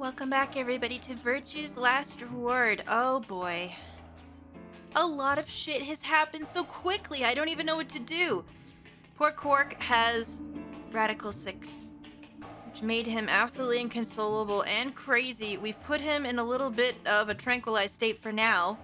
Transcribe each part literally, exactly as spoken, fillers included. Welcome back, everybody, to Virtue's Last Reward. Oh boy. A lot of shit has happened so quickly, I don't even know what to do. Poor Quark has Radical Six, which made him absolutely inconsolable and crazy. We've put him in a little bit of a tranquilized state for now,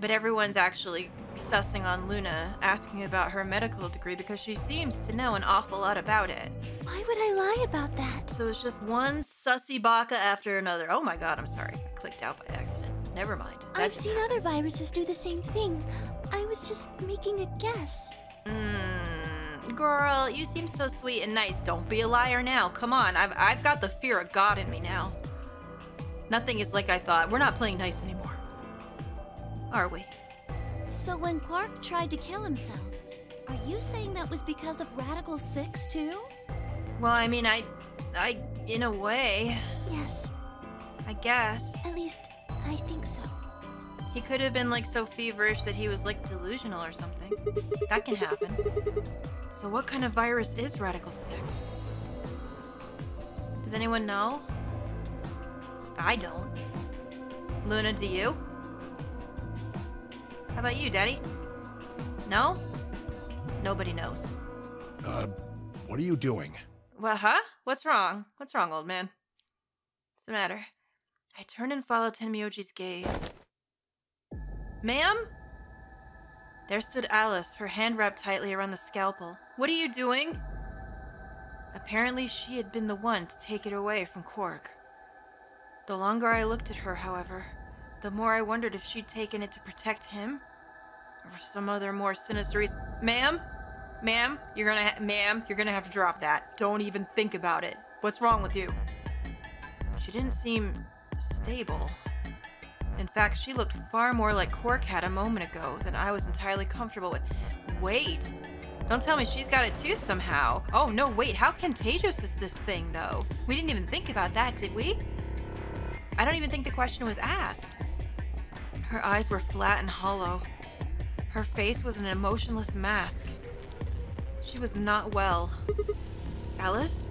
but everyone's actually sussing on Luna, asking about her medical degree because she seems to know an awful lot about it. Why would I lie about that? So it's just one sussy baka after another. Oh my god, I'm sorry. I clicked out by accident. Never mind. I've seen other viruses do the same thing. I was just making a guess. Mmm, girl, you seem so sweet and nice. Don't be a liar now. Come on, I've, I've got the fear of God in me now. Nothing is like I thought. We're not playing nice anymore, are we? So when Quark tried to kill himself, are you saying that was because of Radical Six too? Well, I mean, I, I, in a way. Yes. I guess. At least, I think so. He could have been like so feverish that he was like delusional or something. That can happen. So what kind of virus is Radical Six? Does anyone know? I don't. Luna, do you? How about you, Daddy? No? Nobody knows. Uh, what are you doing? Well, huh? What's wrong? What's wrong, old man? What's the matter? I turn and follow Tenmyoji's gaze. Ma'am? There stood Alice, her hand wrapped tightly around the scalpel. What are you doing? Apparently, she had been the one to take it away from Quark. The longer I looked at her, however, the more I wondered if she'd taken it to protect him, or for some other more sinister reason. Ma'am? Ma'am? You're gonna ha- Ma'am, you're gonna have to drop that. Don't even think about it. What's wrong with you? She didn't seem stable. In fact, she looked far more like Quark had a moment ago than I was entirely comfortable with. Wait, don't tell me she's got it too somehow. Oh no, wait, how contagious is this thing though? We didn't even think about that, did we? I don't even think the question was asked. Her eyes were flat and hollow. Her face was an emotionless mask. She was not well. Alice?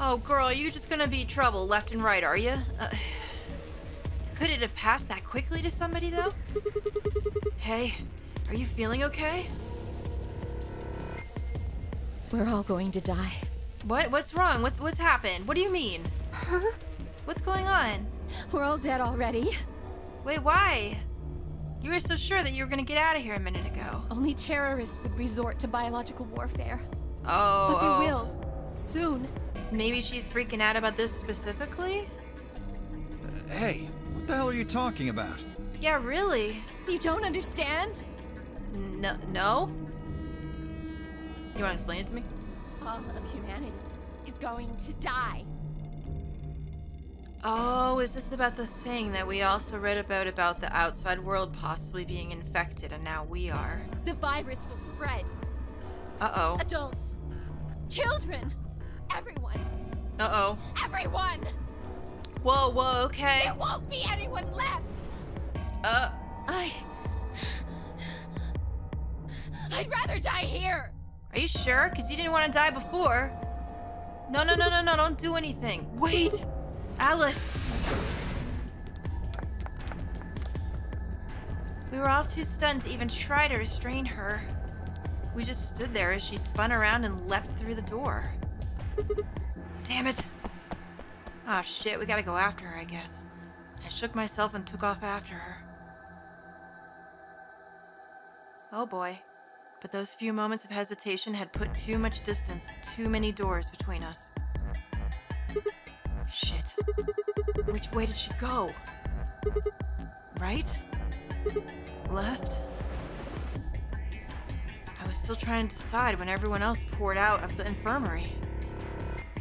Oh, girl, you're just gonna be trouble left and right, are you? Uh, could it have passed that quickly to somebody, though? Hey, are you feeling okay? We're all going to die. What? What's wrong? What's what's happened? What do you mean? Huh? What's going on? We're all dead already. Wait, why? You were so sure that you were gonna get out of here a minute ago. Only terrorists would resort to biological warfare. Oh. But they will. Soon. Maybe she's freaking out about this specifically? Uh, hey, what the hell are you talking about? Yeah, really? You don't understand? No, no? You want to explain it to me? All of humanity is going to die. Oh, is this about the thing that we also read about, about the outside world possibly being infected, and now we are? The virus will spread. Uh-oh. Adults. Children. Everyone. Uh-oh. Everyone! Whoa, whoa, okay. There won't be anyone left! Uh... I... I'd rather die here! Are you sure? Because you didn't want to die before. No, no, no, no, no, don't do anything. Wait! Alice! We were all too stunned to even try to restrain her. We just stood there as she spun around and leapt through the door. Damn it. Ah, shit, we gotta go after her, I guess. I shook myself and took off after her. Oh boy. But those few moments of hesitation had put too much distance, too many doors between us. Shit. Which way did she go? Right? Left? I was still trying to decide when everyone else poured out of the infirmary.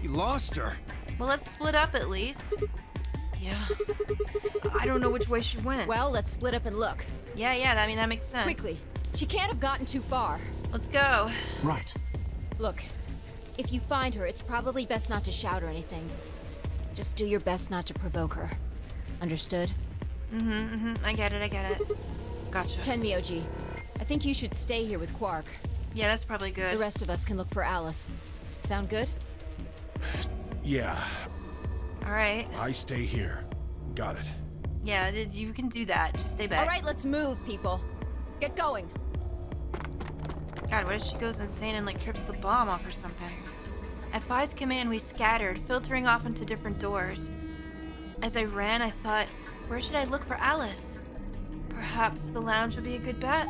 You lost her. Well, let's split up at least. Yeah. I don't know which way she went. Well, let's split up and look. Yeah, yeah, I mean, that makes sense. Quickly. She can't have gotten too far. Let's go. Right. Look, if you find her, it's probably best not to shout or anything. Just do your best not to provoke her. Understood? Mm-hmm, mm-hmm. I get it, I get it. Gotcha. Tenmyoji, I think you should stay here with Quark. Yeah, that's probably good. The rest of us can look for Alice. Sound good? Yeah. All right. I stay here. Got it. Yeah, you can do that. Just stay back. All right, let's move, people. Get going. God, what if she goes insane and like trips the bomb off or something? At Phi's command, we scattered, filtering off into different doors. As I ran, I thought, where should I look for Alice? Perhaps the lounge would be a good bet.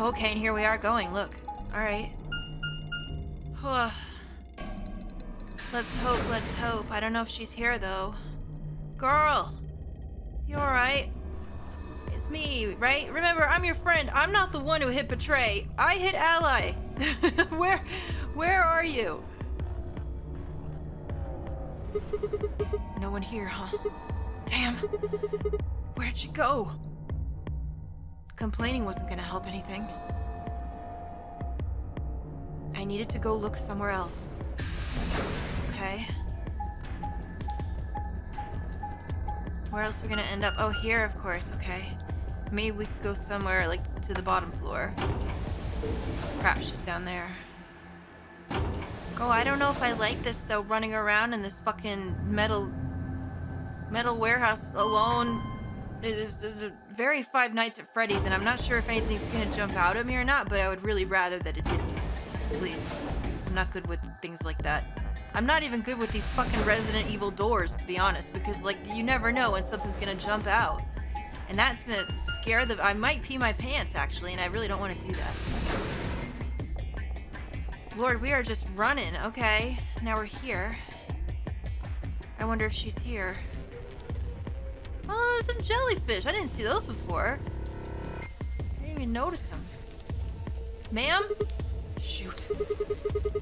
Okay, and here we are going, look. All right. Let's hope, let's hope. I don't know if she's here, though. Girl! You all right? It's me, right? Remember, I'm your friend. I'm not the one who hit betray. I hit ally. Where, where are you? No one here, huh? Damn. Where'd she go? Complaining wasn't gonna help anything. I needed to go look somewhere else. Okay. Where else are we gonna end up? Oh, here, of course. Okay. Maybe we could go somewhere, like, to the bottom floor. Crap, she's down there. Oh, I don't know if I like this, though, running around in this fucking metal... metal warehouse alone. It is very Five Nights at Freddy's, and I'm not sure if anything's gonna jump out at me or not, but I would really rather that it didn't. Please. I'm not good with things like that. I'm not even good with these fucking Resident Evil doors, to be honest, because, like, you never know when something's gonna jump out. And that's gonna scare the- I might pee my pants, actually, and I really don't want to do that. Lord, we are just running. Okay, now we're here. I wonder if she's here. Oh, some jellyfish. I didn't see those before. I didn't even notice them. Ma'am? Shoot.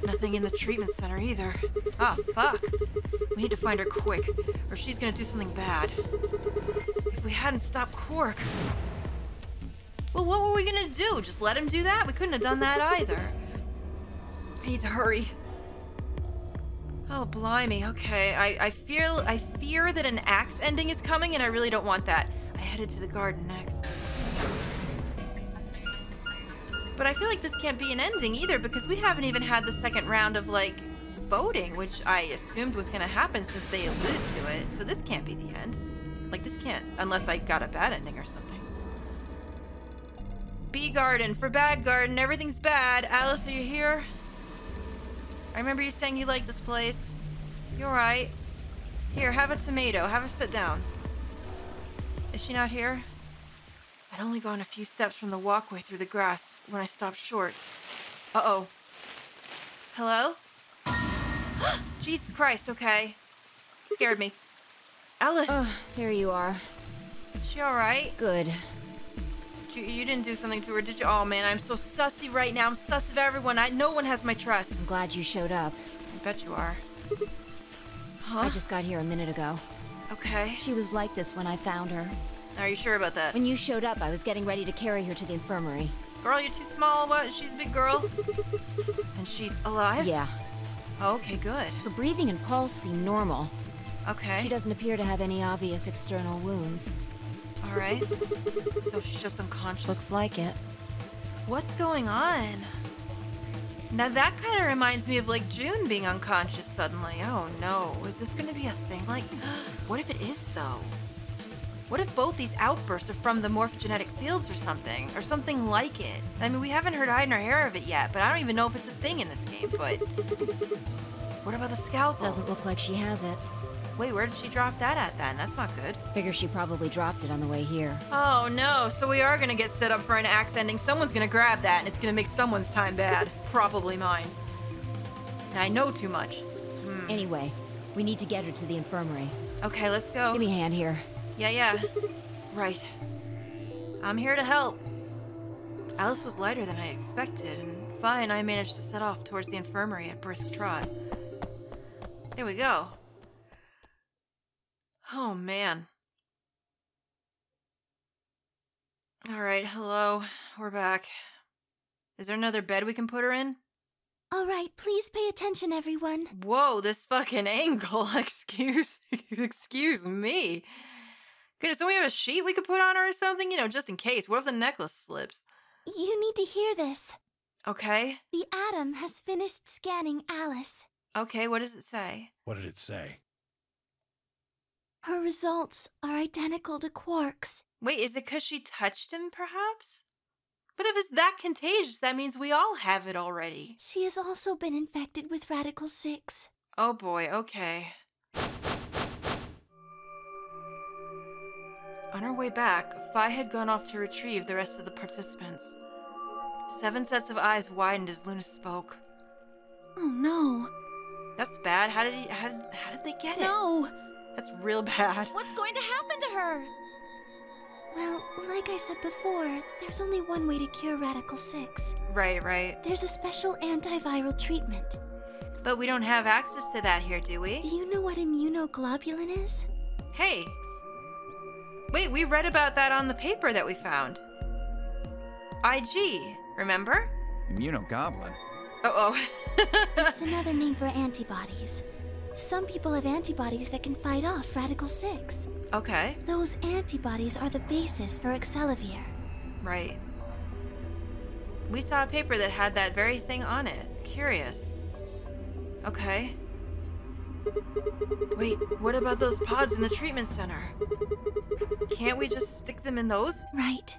Nothing in the treatment center either. Ah, oh, fuck. We need to find her quick, or she's gonna do something bad. If we hadn't stopped Quark. Well, what were we gonna do? Just let him do that? We couldn't have done that either. I need to hurry. Oh, blimey. Okay, I, I feel I fear that an axe ending is coming, and I really don't want that. I headed to the garden next. But I feel like this can't be an ending either, because we haven't even had the second round of, like, voting, which I assumed was going to happen since they alluded to it. So this can't be the end. Like, this can't, unless I got a bad ending or something. Bee garden for bad garden. Everything's bad. Alice, are you here? I remember you saying you liked this place. You all right? Here, have a tomato. Have a sit down. Is she not here? I'd only gone a few steps from the walkway through the grass when I stopped short. Uh-oh. Hello? Jesus Christ, okay. Scared me. Alice! Oh, there you are. Is she all right? Good. You, you didn't do something to her, did you? Oh, man, I'm so sussy right now. I'm suss of everyone. I, no one has my trust. I'm glad you showed up. I bet you are. Huh? I just got here a minute ago. Okay. She was like this when I found her. Are you sure about that? When you showed up, I was getting ready to carry her to the infirmary. Girl, you're too small. What? She's a big girl. And she's alive? Yeah. Oh, okay, good. Her breathing and pulse seem normal. Okay. She doesn't appear to have any obvious external wounds. All right. So she's just unconscious? Looks like it. What's going on? Now that kind of reminds me of, like, June being unconscious suddenly. Oh, no. Is this going to be a thing? Like, what if it is, though? What if both these outbursts are from the morphogenetic fields or something? Or something like it? I mean, we haven't heard hide nor hair of it yet, but I don't even know if it's a thing in this game, but... What about the scalpel? Doesn't look like she has it. Wait, where did she drop that at then? That's not good. Figure she probably dropped it on the way here. Oh no, so we are gonna get set up for an axe ending. Someone's gonna grab that and it's gonna make someone's time bad. Probably mine. I know too much. Hmm. Anyway, we need to get her to the infirmary. Okay, let's go. Give me a hand here. Yeah, yeah. Right. I'm here to help. Alice was lighter than I expected, and Phi and I managed to set off towards the infirmary at brisk trot. Here we go. Oh, man. Alright, hello. We're back. Is there another bed we can put her in? Alright, please pay attention, everyone. Whoa, this fucking angle. Excuse, excuse me. Goodness, don't we have a sheet we could put on her or something? You know, just in case. What if the necklace slips? You need to hear this. Okay. The atom has finished scanning Alice. Okay, what does it say? What did it say? Her results are identical to Quark's. Wait, is it because she touched him, perhaps? But if it's that contagious, that means we all have it already. She has also been infected with Radical Six. Oh boy, okay. On our way back, Phi had gone off to retrieve the rest of the participants. Seven sets of eyes widened as Luna spoke. Oh no. That's bad. How did he, how did, how did they get it? No. That's real bad. What's going to happen to her? Well, like I said before, there's only one way to cure Radical Six. Right, right. There's a special antiviral treatment. But we don't have access to that here, do we? Do you know what immunoglobulin is? Hey. Wait, we read about that on the paper that we found. I G, remember? Immunoglobulin? Uh-oh. It's another name for antibodies. Some people have antibodies that can fight off Radical Six. Okay. Those antibodies are the basis for Excelivir. Right. We saw a paper that had that very thing on it. Curious. Okay. Wait, what about those pods in the treatment center? Can't we just stick them in those? Right.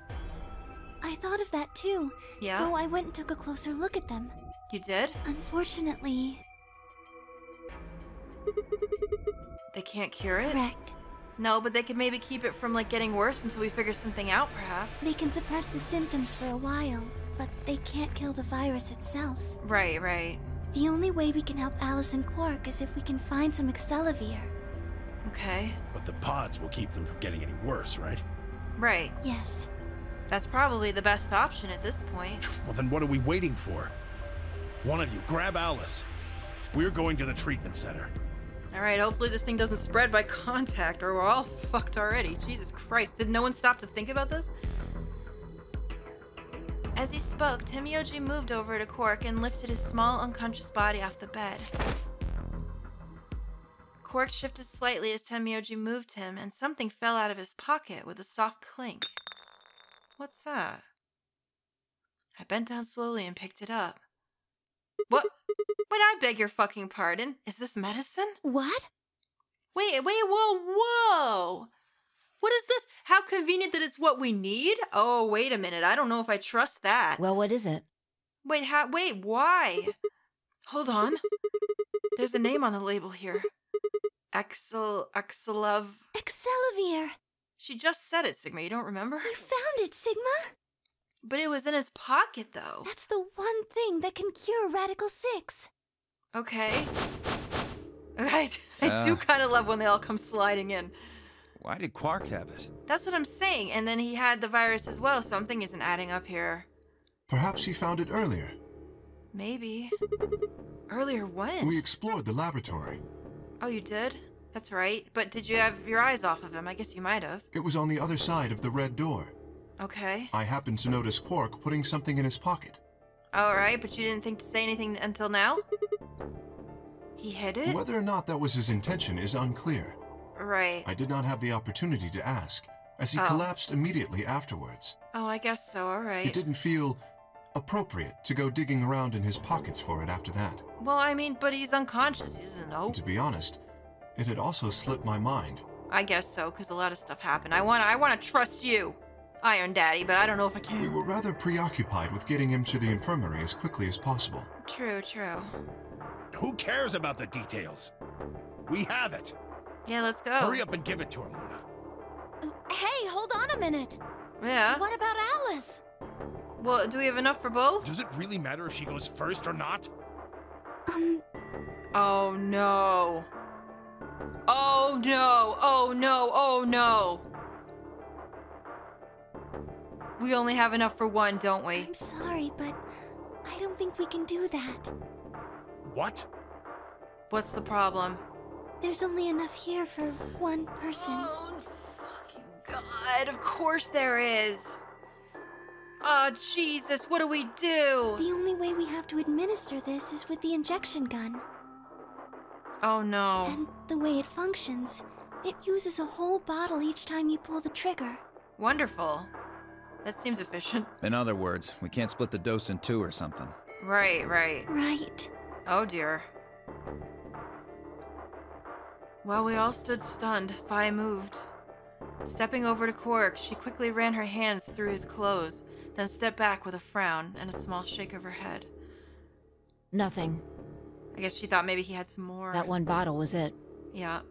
I thought of that too. Yeah? So I went and took a closer look at them. You did? Unfortunately... They can't cure it? Correct. No, but they could maybe keep it from, like, getting worse until we figure something out, perhaps. They can suppress the symptoms for a while, but they can't kill the virus itself. Right, right. The only way we can help Alice and Quark is if we can find some Excelivir. Okay. But the pods will keep them from getting any worse, right? Right. Yes. That's probably the best option at this point. Well, then what are we waiting for? One of you, grab Alice. We're going to the treatment center. Alright, hopefully this thing doesn't spread by contact or we're all fucked already. Jesus Christ, did no one stop to think about this? As he spoke, Tenmyoji moved over to Quark and lifted his small, unconscious body off the bed. Quark shifted slightly as Tenmyoji moved him, and something fell out of his pocket with a soft clink. What's that? I bent down slowly and picked it up. What? Wait, I beg your fucking pardon. Is this medicine? What? Wait, wait, whoa, whoa! What is this? How convenient that it's what we need? Oh, wait a minute. I don't know if I trust that. Well, what is it? Wait, how? Wait, why? Hold on. There's a name on the label here. Excel, Excelov... Excelivir! She just said it, Sigma. You don't remember? You found it, Sigma! But it was in his pocket, though. That's the one thing that can cure Radical Six. Okay. I, I uh, do kind of love when they all come sliding in. Why did Quark have it? That's what I'm saying. And then he had the virus as well. Something isn't adding up here. Perhaps he found it earlier. Maybe. Earlier when? We explored the laboratory. Oh, you did? That's right. But did you have your eyes off of him? I guess you might have. It was on the other side of the red door. Okay. I happened to notice Quark putting something in his pocket. Alright, but you didn't think to say anything until now? He hid it? Whether or not that was his intention is unclear. Right. I did not have the opportunity to ask, as he oh. collapsed immediately afterwards. Oh, I guess so, alright. It didn't feel appropriate to go digging around in his pockets for it after that. Well, I mean, but he's unconscious, he doesn't know. To be honest, it had also slipped my mind. I guess so, because a lot of stuff happened. I want I want to trust you! Iron Daddy, but I don't know if I can. We were rather preoccupied with getting him to the infirmary as quickly as possible. True, true. Who cares about the details? We have it. Yeah, let's go. Hurry up and give it to him, Luna. Hey, hold on a minute. Yeah? What about Alice? Well, do we have enough for both? Does it really matter if she goes first or not? Um... Oh, no. Oh, no. Oh, no. Oh, no. We only have enough for one, don't we? I'm sorry, but I don't think we can do that. What? What's the problem? There's only enough here for one person. Oh, fucking God. Of course there is. Oh, Jesus. What do we do? The only way we have to administer this is with the injection gun. Oh, no. And the way it functions, it uses a whole bottle each time you pull the trigger. Wonderful. That seems efficient. In other words, we can't split the dose in two or something. Right, right. Right. Oh, dear. While we all stood stunned, Phi moved. Stepping over to Quark, she quickly ran her hands through his clothes, then stepped back with a frown and a small shake of her head. Nothing. I guess she thought maybe he had some more. That one bottle was it. Yeah.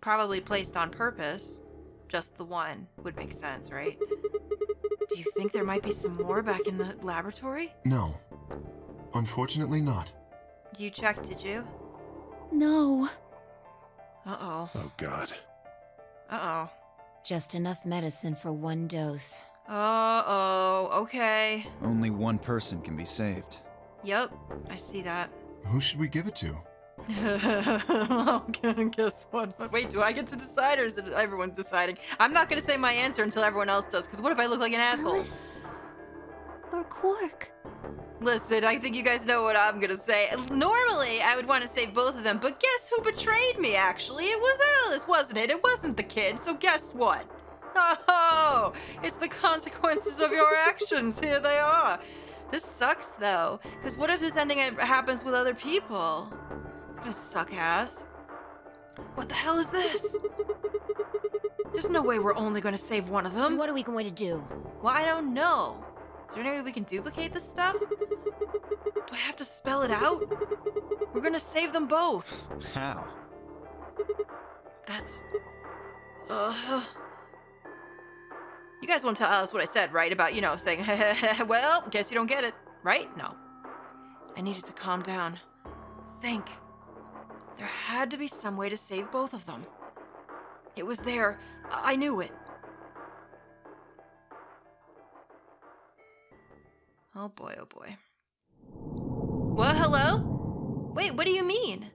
Probably placed on purpose. Just the one would make sense, right? Do you think there might be some more back in the laboratory? No. Unfortunately not. You checked, did you? No. Uh-oh. Oh, God. Uh-oh. Just enough medicine for one dose. Uh-oh, okay. Only one person can be saved. Yep, I see that. Who should we give it to? I'm gonna guess one. Wait, do I get to decide or is it everyone's deciding? I'm not gonna say my answer until everyone else does, because what if I look like an asshole? Alice or Quark? Listen, I think you guys know what I'm gonna say. Normally, I would want to say both of them, but guess who betrayed me, actually? It was Alice, wasn't it? It wasn't the kid, so guess what? Oh, it's the consequences of your actions. Here they are. This sucks, though, because what if this ending happens with other people? It's gonna suck ass. What the hell is this? There's no way we're only gonna save one of them. What are we going to do? Well, I don't know. Is there any way we can duplicate this stuff? Do I have to spell it out? We're gonna save them both. How? That's... Uh... You guys won't tell Alice what I said, right? About, you know, saying, well, guess you don't get it, right? No. I needed to calm down. Think. There had to be some way to save both of them. It was there. I knew it. Oh boy, oh boy. Well, hello? Wait, what do you mean?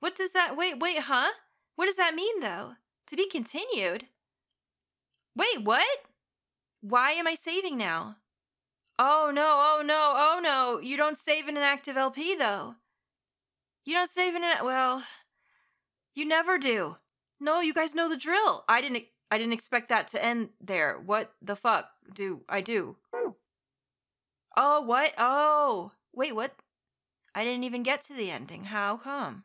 What does that, wait, wait, huh? What does that mean, though? To be continued? Wait, what? Why am I saving now? Oh no, oh no, oh no. You don't save in an active L P, though. You don't save in an, well, you never do. No, you guys know the drill. I didn't, I didn't expect that to end there. What the fuck do I do? Oh, what? Oh, wait, what? I didn't even get to the ending. How come?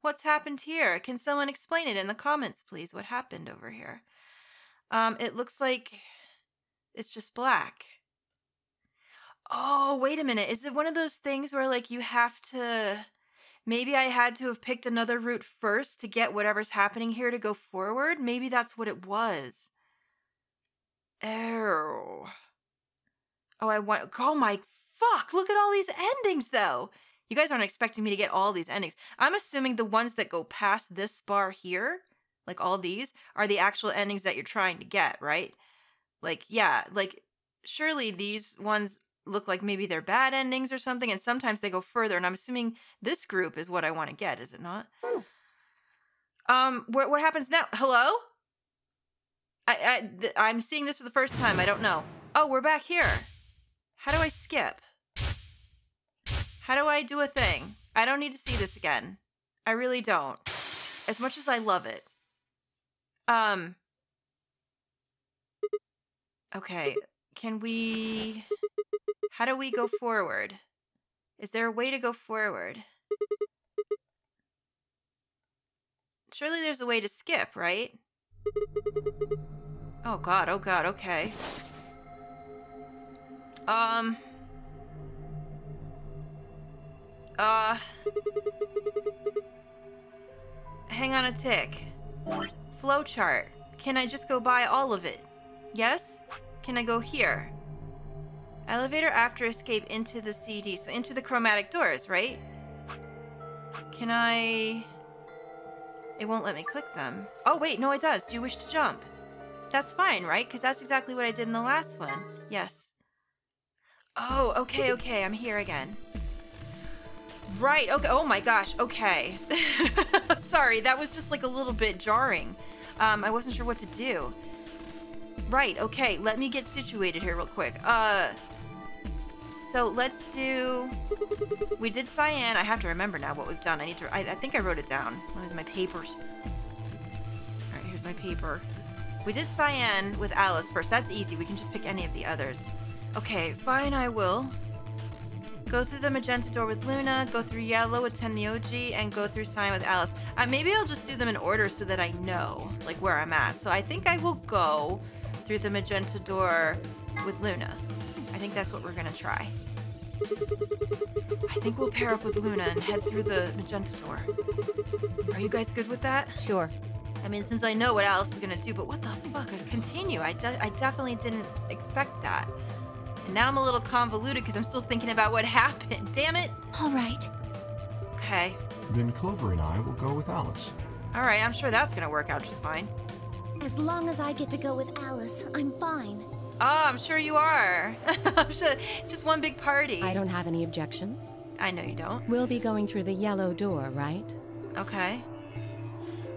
What's happened here? Can someone explain it in the comments, please? What happened over here? Um, it looks like it's just black. Oh, wait a minute. Is it one of those things where, like, you have to... Maybe I had to have picked another route first to get whatever's happening here to go forward? Maybe that's what it was. Oh. Oh, I want... Oh, my... Fuck! Look at all these endings, though! You guys aren't expecting me to get all these endings. I'm assuming the ones that go past this bar here... Like, all these are the actual endings that you're trying to get, right? Like, yeah, like, surely these ones look like maybe they're bad endings or something, and sometimes they go further, and I'm assuming this group is what I want to get, is it not? Oh. Um, what, what happens now? Hello? I, I, th I'm seeing this for the first time. I don't know. Oh, we're back here. How do I skip? How do I do a thing? I don't need to see this again. I really don't. As much as I love it. Um, okay, can we, how do we go forward? Is there a way to go forward? Surely there's a way to skip, right? Oh God, oh God, okay. Um, uh, hang on a tick. Flowchart. Can I just go by all of it? Yes? Can I go here? Elevator after escape into the C D. So into the chromatic doors, right? Can I... It won't let me click them. Oh, wait. No, it does. Do you wish to jump? That's fine, right? Because that's exactly what I did in the last one. Yes. Oh, okay, okay. I'm here again. Right. Okay. Oh, my gosh. Okay. Sorry. That was just like a little bit jarring. Um, I wasn't sure what to do. Right, okay, let me get situated here real quick. Uh, so let's do... We did cyan. I have to remember now what we've done. I need to... I, I think I wrote it down. Where's my papers? Alright, here's my paper. We did cyan with Alice first. That's easy. We can just pick any of the others. Okay, fine, I will. Go through the magenta door with Luna, go through yellow with Tenmyoji, and go through cyan with Alice. Uh, maybe I'll just do them in order so that I know like where I'm at. So I think I will go through the magenta door with Luna. I think that's what we're gonna try. I think we'll pair up with Luna and head through the magenta door. Are you guys good with that? Sure. I mean, since I know what Alice is gonna do, but what the fuck? Continue. I, de I definitely didn't expect that. And now I'm a little convoluted because I'm still thinking about what happened. Damn it. All right. Okay. Then Clover and I will go with Alice. All right, I'm sure that's gonna work out just fine. As long as I get to go with Alice, I'm fine. Oh, I'm sure you are. I'm sure it's just one big party. I don't have any objections. I know you don't. We'll be going through the yellow door, right? Okay.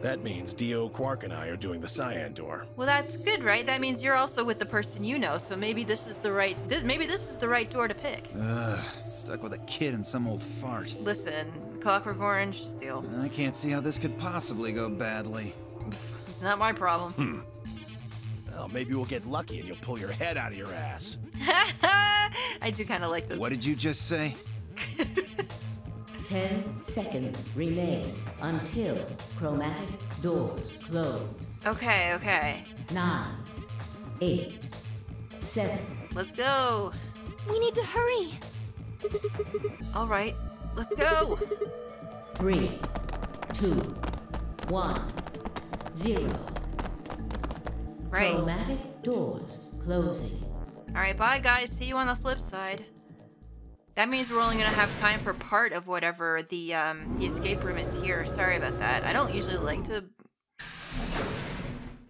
That means Dio, Quark, and I are doing the cyan door. Well, that's good, right? That means you're also with the person you know, so maybe this is the right this, maybe this is the right door to pick. Ugh, stuck with a kid and some old fart. Listen, Clockwork Orange, still. I can't see how this could possibly go badly. It's not my problem. Hmm. Well, maybe we'll get lucky and you'll pull your head out of your ass. I do kind of like this. What did you just say? Ten seconds remain until chromatic doors close. Okay, okay. Nine, eight, seven. Let's go. We need to hurry. All right, let's go. Three, two, one, zero. Right. Chromatic doors closing. All right, bye guys. See you on the flip side. That means we're only gonna have time for part of whatever the um, the escape room is here. Sorry about that. I don't usually like to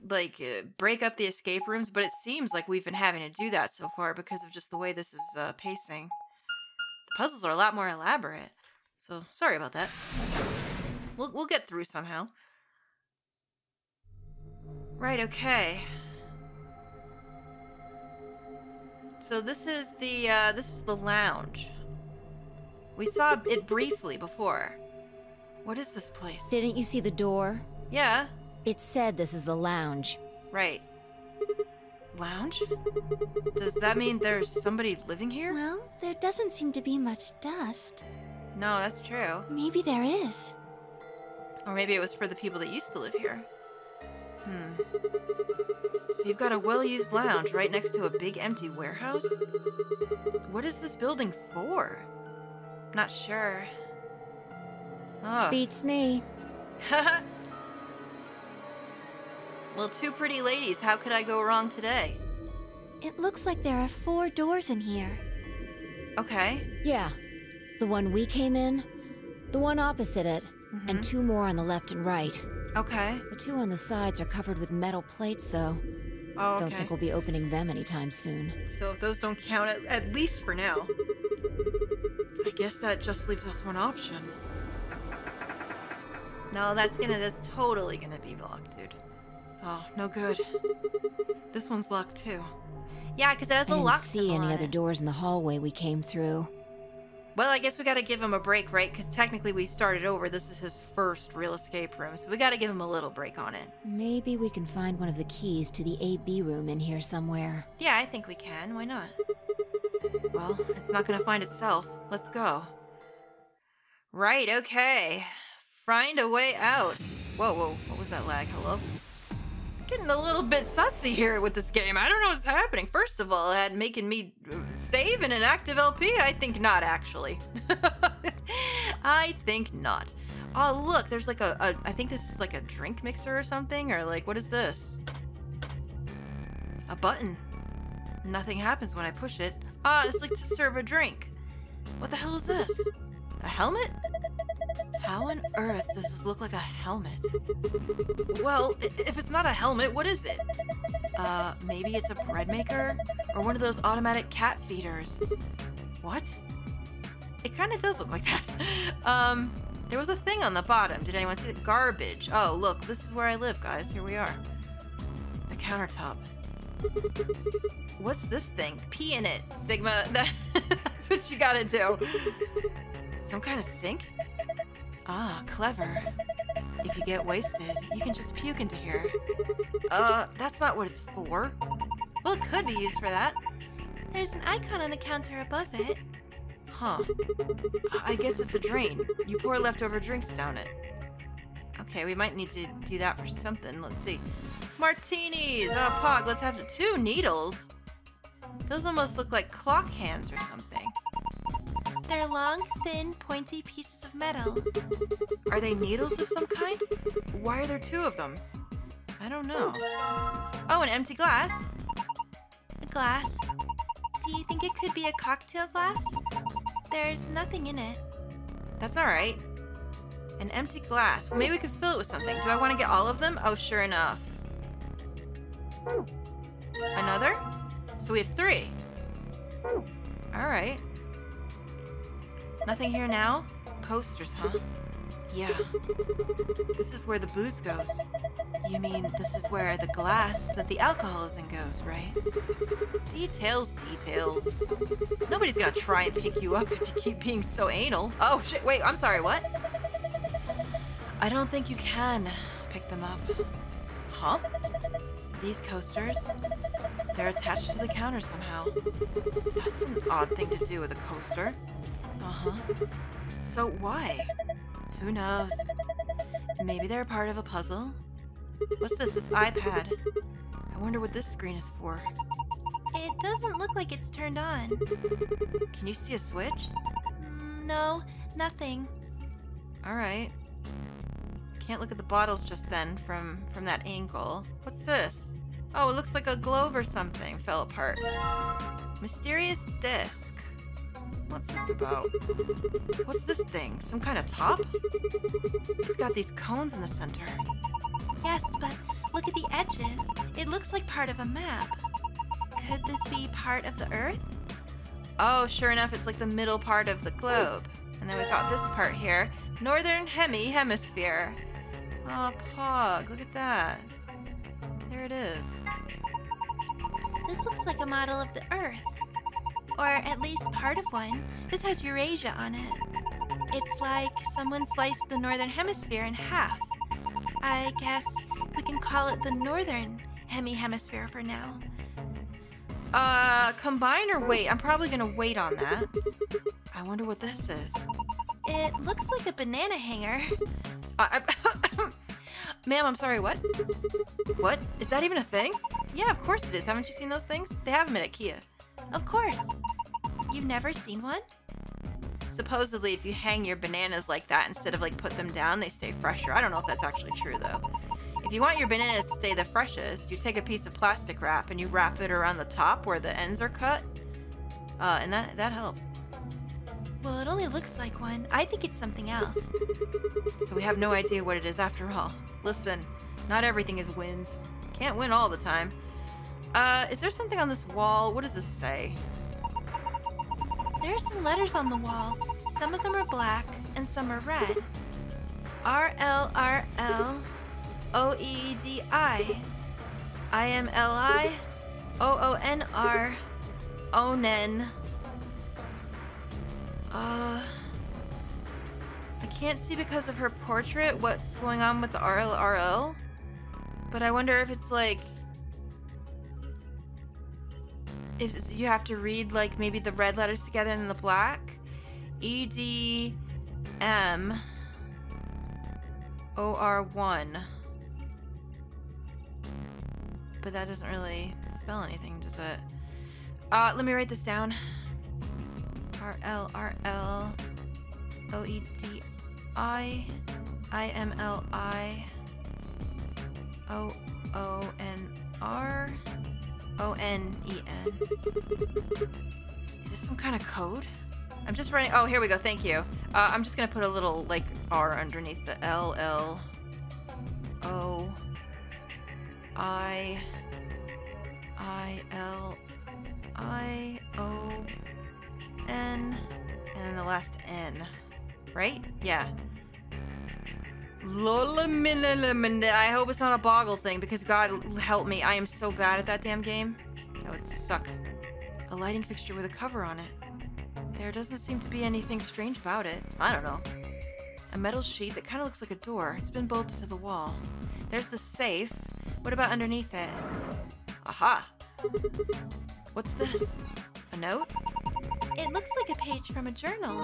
like uh, break up the escape rooms, but it seems like we've been having to do that so far because of just the way this is uh, pacing. The puzzles are a lot more elaborate, so sorry about that. We'll we'll get through somehow. Right. Okay. So this is the uh, this is the lounge. We saw it briefly before. What is this place? Didn't you see the door? Yeah. It said this is the lounge. Right. Lounge? Does that mean there's somebody living here? Well, there doesn't seem to be much dust. No, that's true. Maybe there is. Or maybe it was for the people that used to live here. Hmm. So you've got a well-used lounge right next to a big empty warehouse? What is this building for? Not sure. Oh. Beats me. Well, two pretty ladies, how could I go wrong today? It looks like there are four doors in here. Okay. Yeah. The one we came in, the one opposite it, mm-hmm. and two more on the left and right. Okay. The two on the sides are covered with metal plates, though. Oh, okay. Don't think we'll be opening them anytime soon. So those don't count, at, at least for now. I guess that just leaves us one option. No, that's gonna, that's totally gonna be locked, dude. Oh, no good. This one's locked, too. Yeah, because it has a lock symbol on it. I didn't see any other doors in the hallway we came through. Well, I guess we gotta give him a break, right? Because technically we started over. This is his first real escape room, so we gotta give him a little break on it. Maybe we can find one of the keys to the A B room in here somewhere. Yeah, I think we can. Why not? Well, it's not gonna find itself. Let's go. Right, okay. Find a way out. Whoa, whoa. What was that lag? Hello? I'm getting a little bit sussy here with this game. I don't know what's happening. First of all, it had making me... save in an active L P? I think not, actually. I think not. Oh, look, there's like a, a... I think this is like a drink mixer or something, or like, what is this? A button. Nothing happens when I push it. Ah, oh, it's like to serve a drink. What the hell is this? A helmet? How on earth does this look like a helmet? Well, if it's not a helmet, what is it? Uh, maybe it's a bread maker? Or one of those automatic cat feeders? What? It kind of does look like that. Um, there was a thing on the bottom. Did anyone see it? Garbage. Oh, look, this is where I live, guys. Here we are. The countertop. What's this thing? Pee in it. Sigma, that, that's what you gotta do. Some kind of sink? Ah, clever. If you get wasted, you can just puke into here. Uh, that's not what it's for. Well, it could be used for that. There's an icon on the counter above it. Huh. I guess it's a drain. You pour leftover drinks down it. Okay, we might need to do that for something. Let's see. Martinis! Oh, Pog, let's have two needles. Those almost look like clock hands or something. They're long, thin, pointy pieces of metal. Are they needles of some kind? Why are there two of them? I don't know. Oh, an empty glass. A glass. Do you think it could be a cocktail glass? There's nothing in it. That's all right. An empty glass. Well, maybe we could fill it with something. Do I want to get all of them? Oh, sure enough. Another? So we have three. All right. Nothing here now? Coasters, huh? Yeah. This is where the booze goes. You mean this is where the glass that the alcohol is in goes, right? Details, details. Nobody's gonna try and pick you up if you keep being so anal. Oh, shit, wait, I'm sorry, what? I don't think you can pick them up. Huh? These coasters? They're attached to the counter somehow. That's an odd thing to do with a coaster. Uh-huh. So why? Who knows? Maybe they're part of a puzzle. What's this? This iPad. I wonder what this screen is for. It doesn't look like it's turned on. Can you see a switch? No, nothing. All right. Can't look at the bottles just then from, from that angle. What's this? Oh, it looks like a globe or something fell apart. Mysterious disc. What's this about? What's this thing? Some kind of top? It's got these cones in the center. Yes, but look at the edges. It looks like part of a map. Could this be part of the Earth? Oh, sure enough, it's like the middle part of the globe. And then we've got this part here. Northern Hemi Hemisphere. Oh, Pog, look at that. There it is. This looks like a model of the Earth. Or at least part of one. This has Eurasia on it. It's like someone sliced the northern hemisphere in half. I guess we can call it the northern hemi-hemisphere for now. Uh, combine or wait? I'm probably gonna wait on that. I wonder what this is. It looks like a banana hanger. Uh, Ma'am, I'm sorry, what? What? Is that even a thing? Yeah, of course it is. Haven't you seen those things? They have them at IKEA. Of course. You've never seen one? Supposedly, if you hang your bananas like that instead of like put them down, they stay fresher. I don't know if that's actually true though. If you want your bananas to stay the freshest, you take a piece of plastic wrap and you wrap it around the top where the ends are cut. Uh, and that, that helps. Well, it only looks like one. I think it's something else. So we have no idea what it is after all. Listen, not everything is wins. Can't win all the time. Uh, is there something on this wall? What does this say? There are some letters on the wall. Some of them are black and some are red. R L R L O E D I. I M L I. O O N R. Onen. Uh... I can't see because of her portrait what's going on with the R L R L. But I wonder if it's like... If you have to read like maybe the red letters together and the black. E D M O R one. But that doesn't really spell anything, does it? Uh, let me write this down. R L R L O E D I I M L I O O N R. O N E N. Is this some kind of code? I'm just writing. Oh, here we go. Thank you. Uh, I'm just going to put a little, like, R underneath the L, L, O, I, I, L, I, O, N, and then the last N. Right? Yeah. I hope it's not a boggle thing, because God help me, I am so bad at that damn game. That would suck. A lighting fixture with a cover on it. There doesn't seem to be anything strange about it. I don't know. A metal sheet that kind of looks like a door. It's been bolted to the wall. There's the safe. What about underneath it? Aha! What's this? A note? It looks like a page from a journal.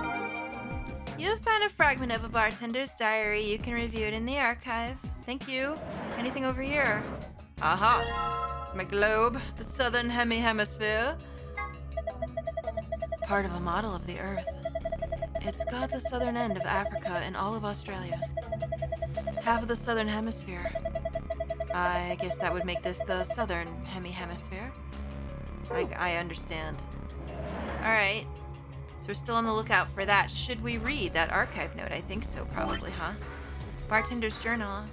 You have found a fragment of a bartender's diary. You can review it in the archive. Thank you. Anything over here? Aha! It's my globe. The southern hemi hemisphere. Part of a model of the Earth. It's got the southern end of Africa and all of Australia. Half of the southern hemisphere. I guess that would make this the southern hemi hemisphere. I, I understand. Alright. So we're still on the lookout for that. Should we read that archive note? I think so, probably, huh? Bartender's journal.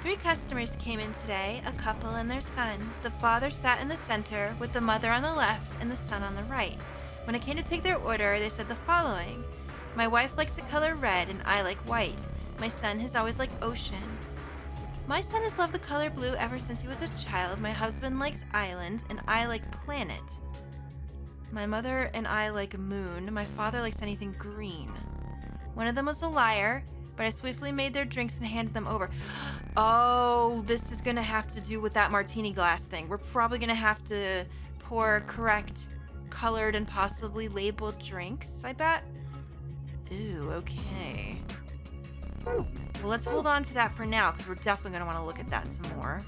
Three customers came in today, a couple and their son. The father sat in the center, with the mother on the left and the son on the right. When I came to take their order, they said the following. My wife likes the color red and I like white. My son has always liked ocean. My son has loved the color blue ever since he was a child. My husband likes island and I like planet. My mother and I like moon. My father likes anything green. One of them was a liar, but I swiftly made their drinks and handed them over. Oh, this is gonna have to do with that martini glass thing. We're probably gonna have to pour correct colored and possibly labeled drinks, I bet. Ooh, okay. Well, let's hold on to that for now because we're definitely gonna wanna look at that some more.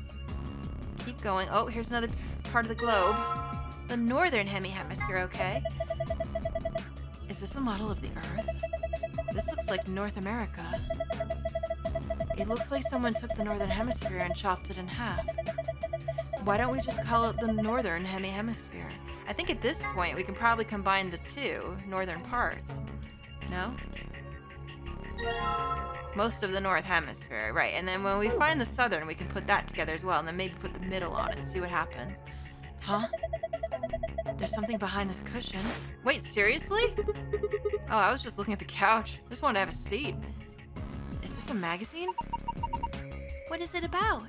Keep going. Oh, here's another part of the globe. The northern hemi-hemisphere, okay. Is this a model of the Earth? This looks like North America. It looks like someone took the northern hemisphere and chopped it in half. Why don't we just call it the northern hemi-hemisphere? I think at this point we can probably combine the two northern parts. No? Most of the north hemisphere, right. And then when we find the southern, we can put that together as well and then maybe put the middle on it and see what happens. Huh? There's something behind this cushion. Wait, seriously? Oh, I was just looking at the couch. Just wanted to have a seat. Is this a magazine? What is it about?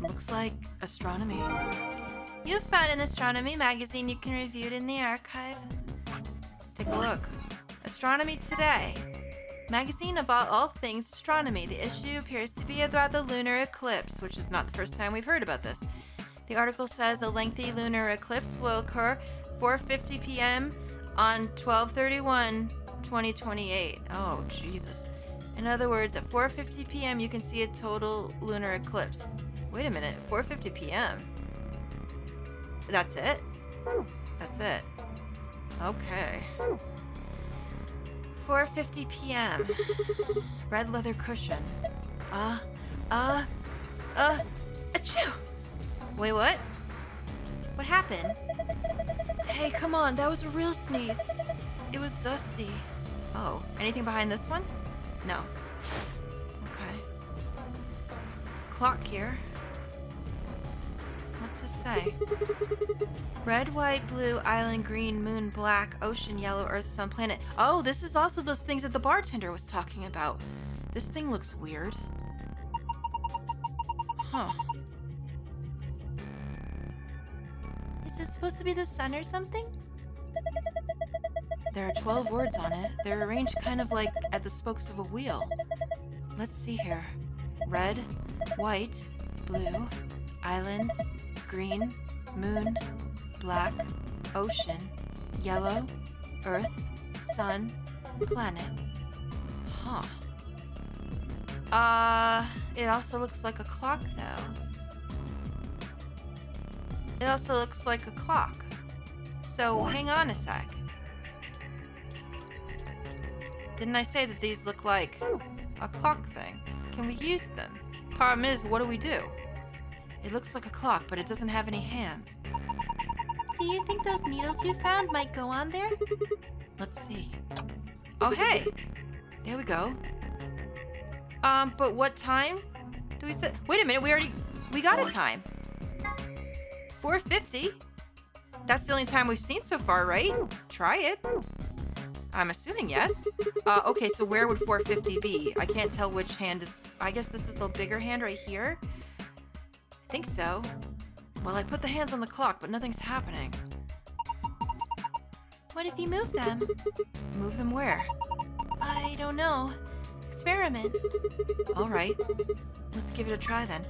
Looks like astronomy. You've found an astronomy magazine. You can review it in the archive. Let's take a look. Astronomy Today. Magazine about all things astronomy. The issue appears to be about the lunar eclipse, which is not the first time we've heard about this. The article says a lengthy lunar eclipse will occur four fifty p m on twelve thirty-one twenty twenty-eight. Oh, Jesus. In other words, at four fifty p m you can see a total lunar eclipse. Wait a minute, four fifty p m? That's it? That's it. Okay. four fifty p m Red leather cushion. Uh, uh, uh, achoo! Wait, what? What happened? Hey, come on, that was a real sneeze. It was dusty. Oh, anything behind this one? No. Okay. There's a clock here. What's this say? Red, white, blue, island, green, moon, black, ocean, yellow, earth, sun, planet. Oh, this is also those things that the bartender was talking about. This thing looks weird. Huh. Is it supposed to be the sun or something? There are twelve words on it. They're arranged kind of like at the spokes of a wheel. Let's see here. Red, white, blue, island, green, moon, black, ocean, yellow, earth, sun, planet. Huh. Uh, it also looks like a clock though. It also looks like a clock. So hang on a sec. Didn't I say that these look like a clock thing? Can we use them? Problem is, what do we do? It looks like a clock, but it doesn't have any hands. Do you think those needles you found might go on there? Let's see. Oh, hey! There we go. Um, but what time do we set? Wait a minute, we already, we got a time. four fifty? That's the only time we've seen so far, right? Try it. I'm assuming yes. Uh, okay, so where would four fifty be? I can't tell which hand is... I guess this is the bigger hand right here? I think so. Well, I put the hands on the clock, but nothing's happening. What if you move them? Move them where? I don't know. Experiment. All right. Let's give it a try then.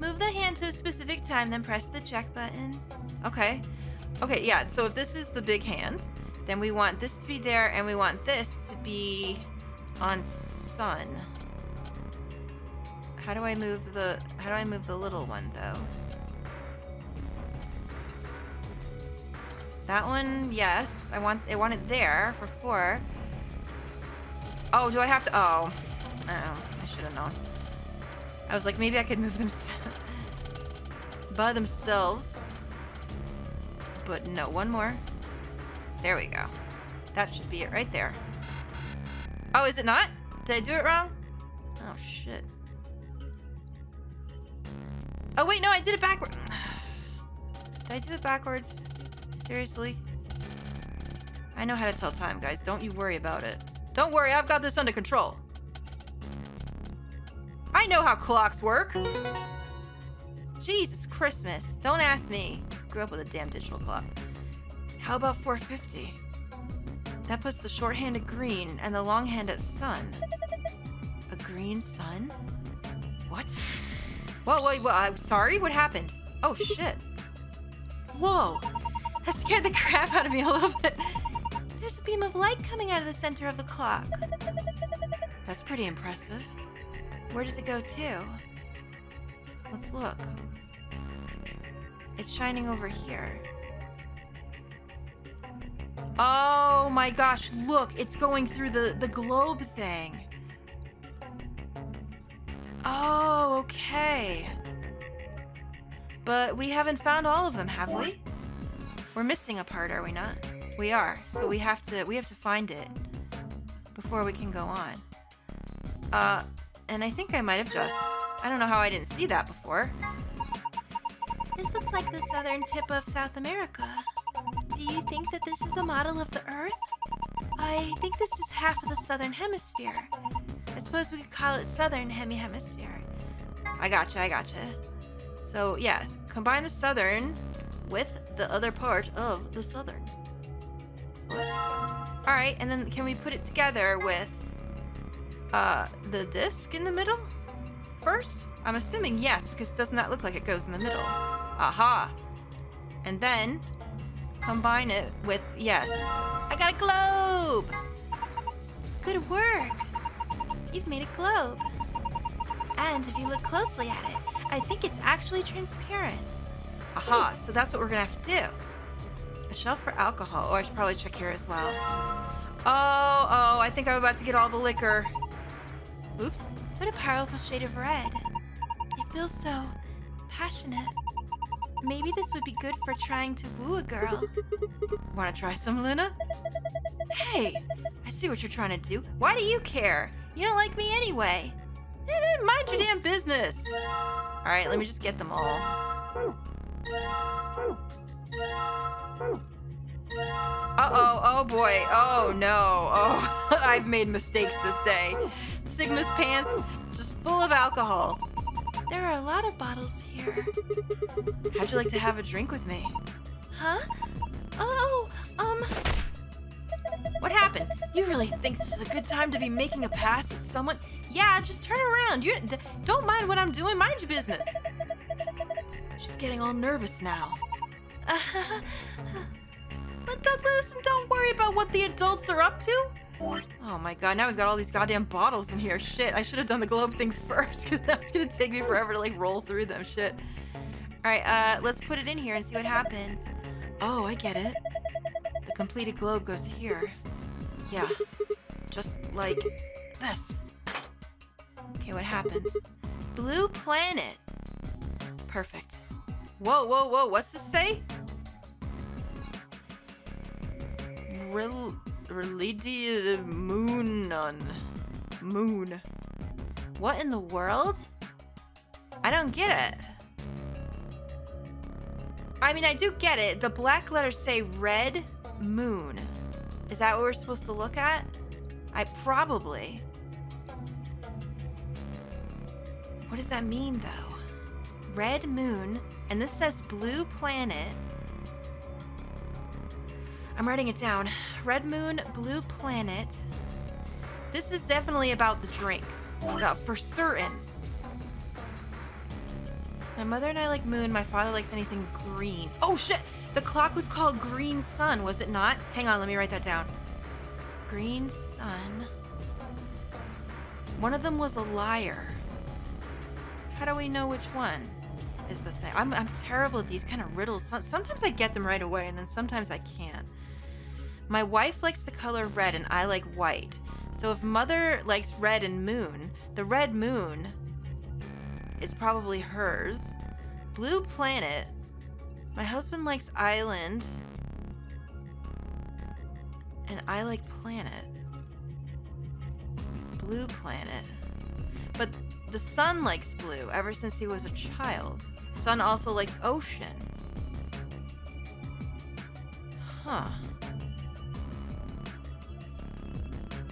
Move the hand to a specific time, then press the check button. Okay. Okay, yeah, so if this is the big hand, then we want this to be there, and we want this to be on sun. How do I move the, how do I move the little one, though? That one, yes. I want, I want it there for four. Oh, do I have to, oh. Oh, I should have known. I was like, maybe I could move them by themselves. But no, one more. There we go. That should be it right there. Oh, is it not? Did I do it wrong? Oh, shit. Oh, wait, no, I did it backwards. Did I do it backwards? Seriously? I know how to tell time, guys. Don't you worry about it. Don't worry, I've got this under control. I know how clocks work. Jesus Christmas. Don't ask me. I grew up with a damn digital clock. How about four fifty? That puts the shorthand at green and the longhand at sun. A green sun? What? Whoa, whoa, whoa, I'm sorry? What happened? Oh, shit. Whoa. That scared the crap out of me a little bit. There's a beam of light coming out of the center of the clock. That's pretty impressive. Where does it go to? Let's look. It's shining over here. Oh my gosh, look, it's going through the, the globe thing. Oh, okay. But we haven't found all of them, have we? We're missing a part, are we not? We are, so we have to we have to find it before we can go on. Uh, and I think I might have just, I don't know how I didn't see that before. This looks like the southern tip of South America. Do you think that this is a model of the Earth? I think this is half of the southern hemisphere. I suppose we could call it southern hemi-hemisphere. I gotcha, I gotcha. So, yes, combine the southern with the other part of the southern. Alright, and then can we put it together with uh, the disc in the middle first? I'm assuming yes, because doesn't that look like it goes in the middle? Aha! And then combine it with, yes. I got a globe! Good work! You've made a globe. And if you look closely at it, I think it's actually transparent. Aha, so that's what we're gonna have to do. A shelf for alcohol. Oh, I should probably check here as well. Oh, oh, I think I'm about to get all the liquor. Oops. What a powerful shade of red. It feels so passionate. Maybe this would be good for trying to woo a girl. Wanna try some, Luna? Hey, I see what you're trying to do. Why do you care? You don't like me anyway. Mind your damn business. All right, let me just get them all. Uh-oh, oh boy, oh no, oh, I've made mistakes this day. Sigma's pants, just full of alcohol. There are a lot of bottles here. How'd you like to have a drink with me? Huh? Oh, um... What happened? You really think this is a good time to be making a pass at someone? Yeah, just turn around. You don't mind what I'm doing. Mind your business. She's getting all nervous now. But Douglas, don't worry about what the adults are up to. Oh my god, now we've got all these goddamn bottles in here. Shit, I should have done the globe thing first, because that's gonna take me forever to like roll through them. Shit. Alright, uh, let's put it in here and see what happens. Oh, I get it. The completed globe goes here. Yeah. Just like this. Okay, what happens? Blue planet. Perfect. Whoa, whoa, whoa, what's this say? Real. Related moon on moon. What in the world? I don't get it. I mean, I do get it. The black letters say red moon. Is that what we're supposed to look at? I probably. What does that mean though? Red moon, and this says blue planet. I'm writing it down. Red moon, blue planet. This is definitely about the drinks. No, for certain. My mother and I like moon. My father likes anything green. Oh shit! The clock was called Green Sun, was it not? Hang on, let me write that down. Green Sun. One of them was a liar. How do we know which one is the thing? I'm, I'm terrible at these kind of riddles. Sometimes I get them right away, and then sometimes I can't. My wife likes the color red, and I like white. So if Mother likes red and moon, the red moon is probably hers. Blue planet. My husband likes island, and I like planet. Blue planet. But the sun likes blue ever since he was a child. Sun also likes ocean. Huh.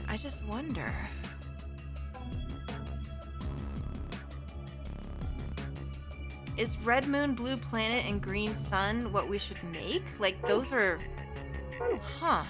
I just wonder. Is red moon, blue planet, and green sun what we should make? Like, those are... Huh.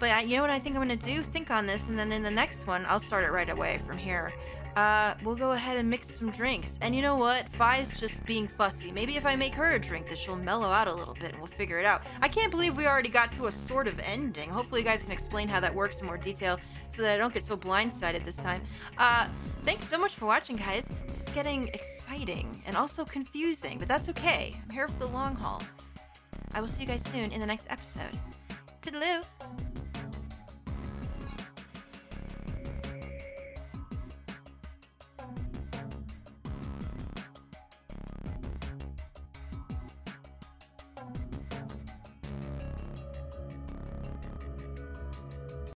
But I, you know what I think I'm going to do? Think on this, and then in the next one, I'll start it right away from here. Uh, we'll go ahead and mix some drinks. And you know what? Phi's just being fussy. Maybe if I make her a drink, that she'll mellow out a little bit, and we'll figure it out. I can't believe we already got to a sort of ending. Hopefully you guys can explain how that works in more detail so that I don't get so blindsided this time. Uh... Thanks so much for watching, guys. This is getting exciting and also confusing, but that's okay. I'm here for the long haul. I will see you guys soon in the next episode. Toodaloo!